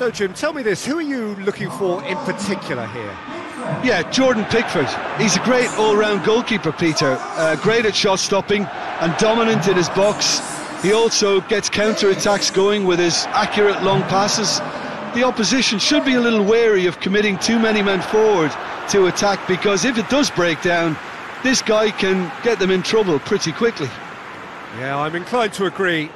So, Jim, tell me this, who are you looking for in particular here? Yeah, Jordan Pickford. He's a great all-round goalkeeper, Peter. Great at shot-stopping and dominant in his box. He also gets counter-attacks going with his accurate long passes. The opposition should be a little wary of committing too many men forward to attack, because if it does break down, this guy can get them in trouble pretty quickly. Yeah, I'm inclined to agree.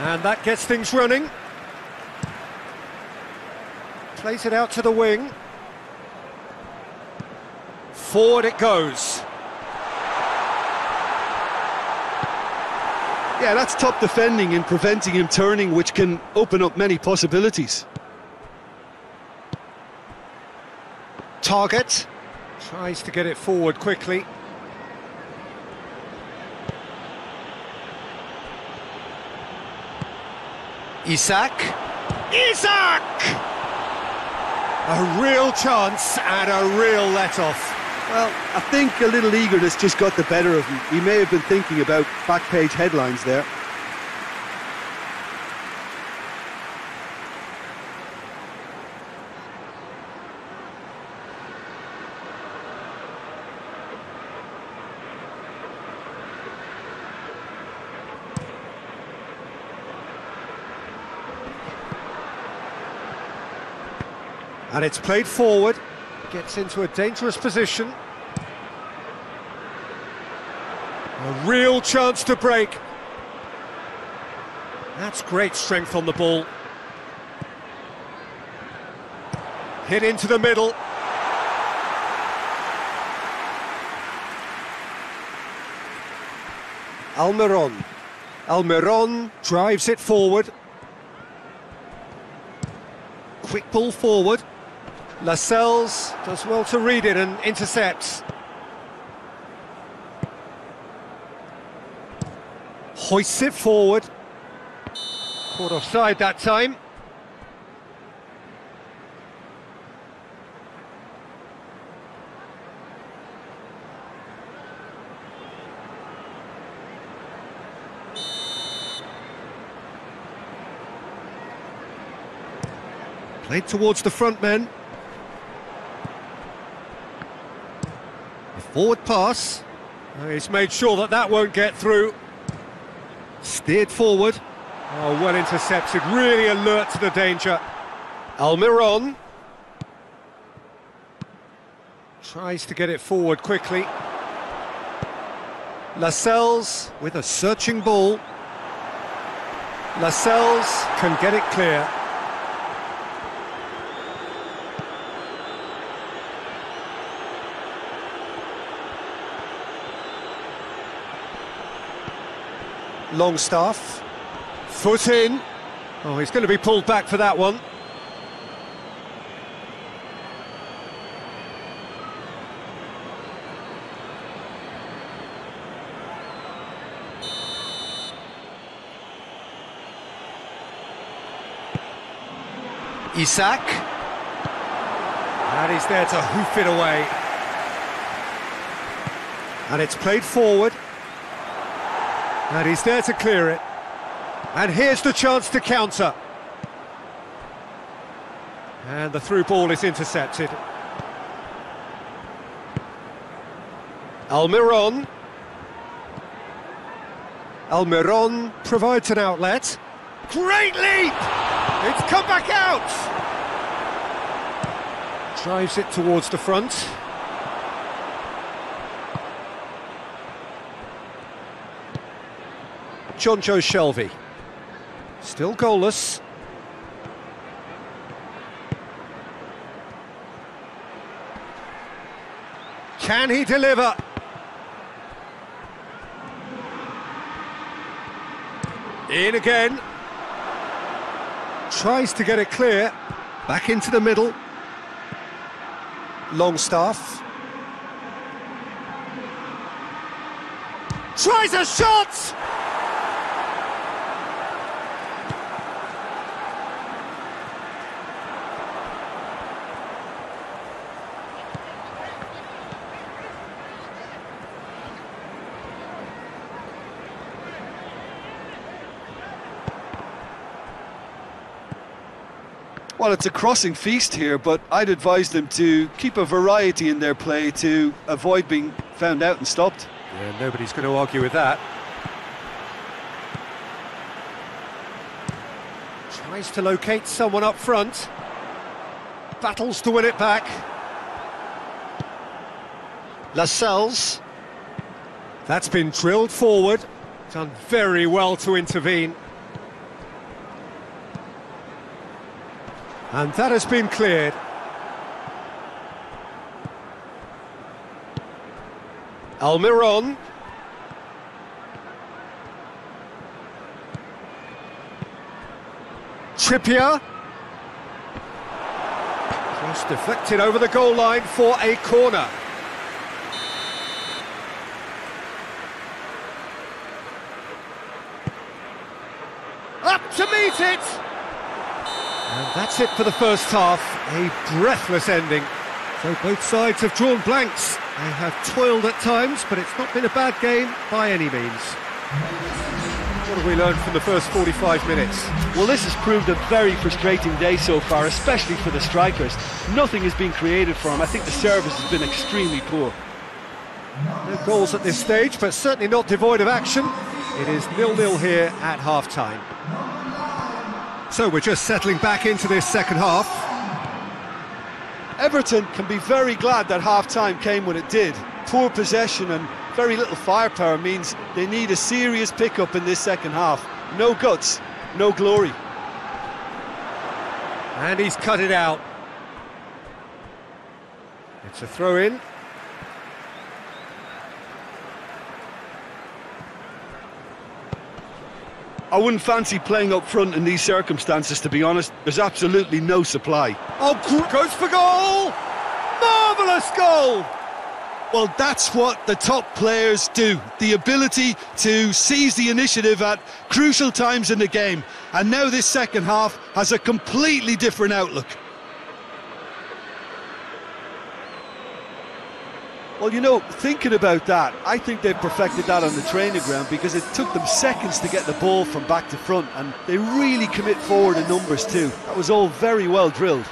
And that gets things running. Plays it out to the wing. Forward it goes. Yeah, that's top defending and preventing him turning, which can open up many possibilities. Target. Tries to get it forward quickly. Isak! A real chance and a real let-off. Well, I think a little eagerness just got the better of him. He may have been thinking about back-page headlines there. And it's played forward, gets into a dangerous position. A real chance to break. That's great strength on the ball. Hit into the middle. Almirón. Almirón drives it forward. Quick ball forward. Lascelles does well to read it and intercepts. Hoists it forward. Caught offside that time. Played towards the front men. Forward pass. He's made sure that that won't get through. Steered forward. Oh, well intercepted. Really alert to the danger. Almirón tries to get it forward quickly. Lascelles with a searching ball. Lascelles can get it clear. Longstaff, foot in. Oh, he's going to be pulled back for that one. Isak, and he's there to hoof it away. And it's played forward. And he's there to clear it. And here's the chance to counter. And the through ball is intercepted. Almirón. Almirón provides an outlet. Great leap! It's come back out! Drives it towards the front. Jonjo Shelvey, still goalless. Can he deliver? In again. Tries to get it clear. Back into the middle. Longstaff. Tries a shot! Well, it's a crossing feast here, but I'd advise them to keep a variety in their play to avoid being found out and stopped. Yeah, nobody's going to argue with that. Tries to locate someone up front. Battles to win it back. Lascelles. That's been drilled forward. Done very well to intervene. And that has been cleared. Almirón. Trippier. Cross deflected over the goal line for a corner. Up to meet it! And that's it for the first half, a breathless ending. So both sides have drawn blanks. They have toiled at times, but it's not been a bad game by any means. What have we learned from the first 45 minutes? Well, this has proved a very frustrating day so far, especially for the strikers. Nothing has been created for them. I think the service has been extremely poor. No goals at this stage, but certainly not devoid of action. It is 0-0 here at half-time. So we're just settling back into this second half. Everton can be very glad that half-time came when it did. Poor possession and very little firepower means they need a serious pickup in this second half. No guts, no glory. And he's cut it out. It's a throw-in. I wouldn't fancy playing up front in these circumstances, to be honest. There's absolutely no supply. Oh, goes for goal! Marvellous goal! Well, that's what the top players do. The ability to seize the initiative at crucial times in the game. And now this second half has a completely different outlook. Well, you know, thinking about that, I think they've perfected that on the training ground because it took them seconds to get the ball from back to front, and they really commit forward in numbers too. That was all very well drilled.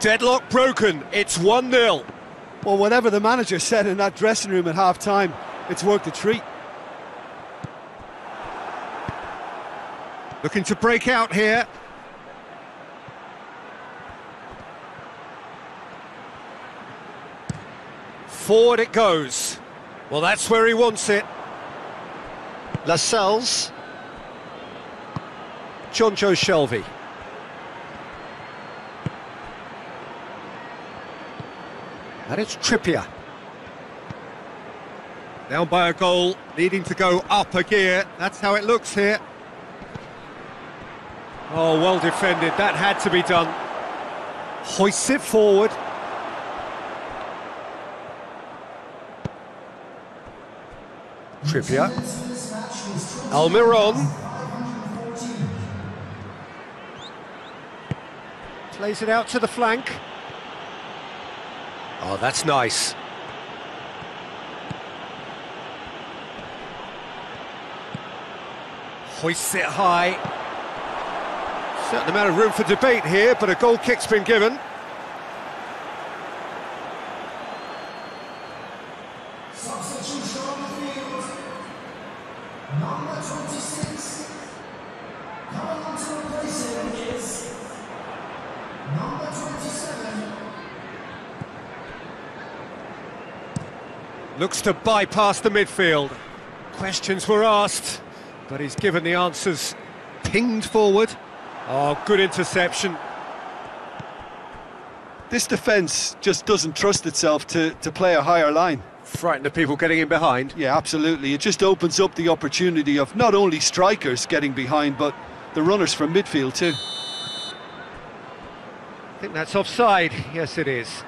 Deadlock broken, it's 1-0. Well, whatever the manager said in that dressing room at half-time, it's worked a treat. Looking to break out here. Forward it goes. Well, that's where he wants it. Lascelles. Jonjo Shelvey. And it's Trippier. Down by a goal, needing to go up a gear. That's how it looks here. Oh, well defended. That had to be done. Hoists it forward. Trippier. Almirón. Plays it out to the flank. Oh, that's nice. Hoists it high. Certain amount of room for debate here, but a goal kick's been given. Substitution on the field. Number 26. Coming on to replace him is number 27. Looks to bypass the midfield. Questions were asked, but he's given the answers. Pinged forward. Oh, good interception. This defence just doesn't trust itself to play a higher line. Frightened of people getting in behind. Yeah, absolutely. It just opens up the opportunity of not only strikers getting behind, but the runners from midfield too. think that's offside. Yes, it is.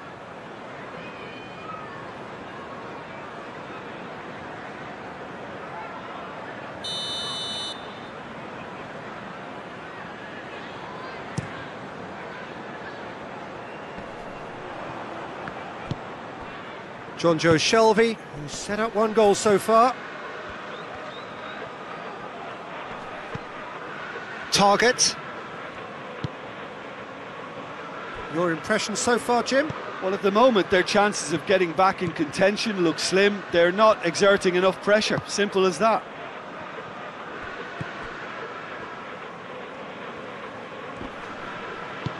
Jonjo Shelvey, who's set up one goal so far. Target. Your impression so far, Jim? Well, at the moment, their chances of getting back in contention look slim. They're not exerting enough pressure. Simple as that.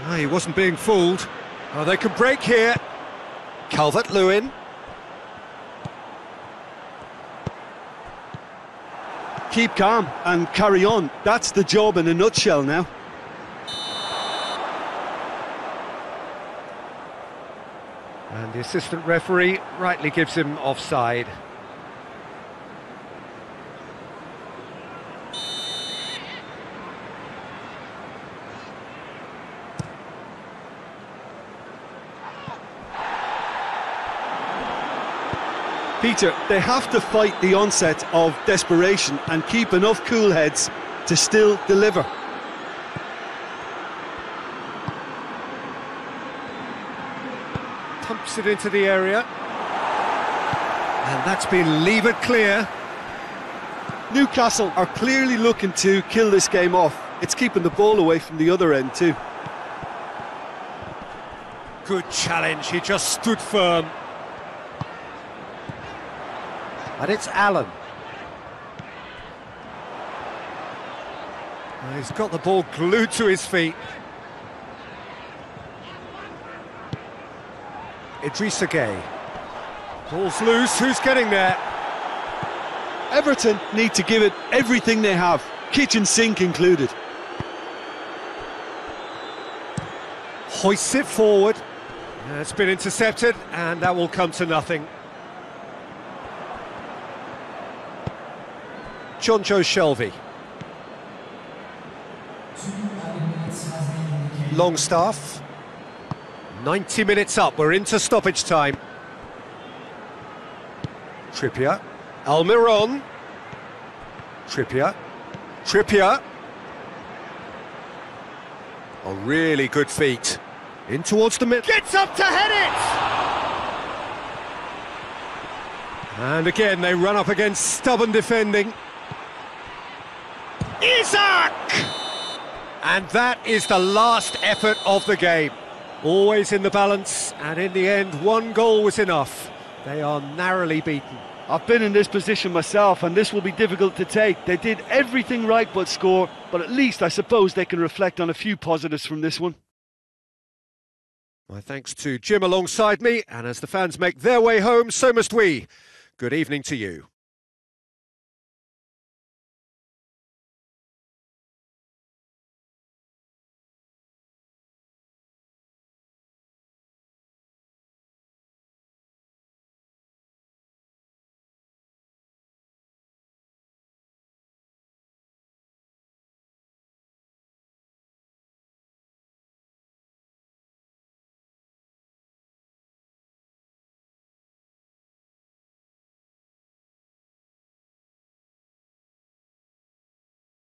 Ah, he wasn't being fooled. Oh, they can break here. Calvert-Lewin. Keep calm and carry on. That's the job in a nutshell now. And the assistant referee rightly gives him offside. Peter, they have to fight the onset of desperation and keep enough cool heads to still deliver. Pumps it into the area. And that's been levered clear. Newcastle are clearly looking to kill this game off. It's keeping the ball away from the other end too. Good challenge, he just stood firm. And it's Allen. And he's got the ball glued to his feet. Idrissa Gay. Ball's loose, who's getting there? Everton need to give it everything they have, kitchen sink included. Hoists it forward. And it's been intercepted, and that will come to nothing. Jonjo Shelvey. Longstaff. 90 minutes up, we're into stoppage time. Trippier. Almirón. Trippier. Trippier. A really good feat. In towards the middle. Gets up to head it! And again, they run up against stubborn defending. Isak! And that is the last effort of the game. Always in the balance, and in the end, one goal was enough. They are narrowly beaten. I've been in this position myself, and this will be difficult to take. They did everything right but score, but at least I suppose they can reflect on a few positives from this one. My thanks to Jim alongside me, and as the fans make their way home, so must we. Good evening to you.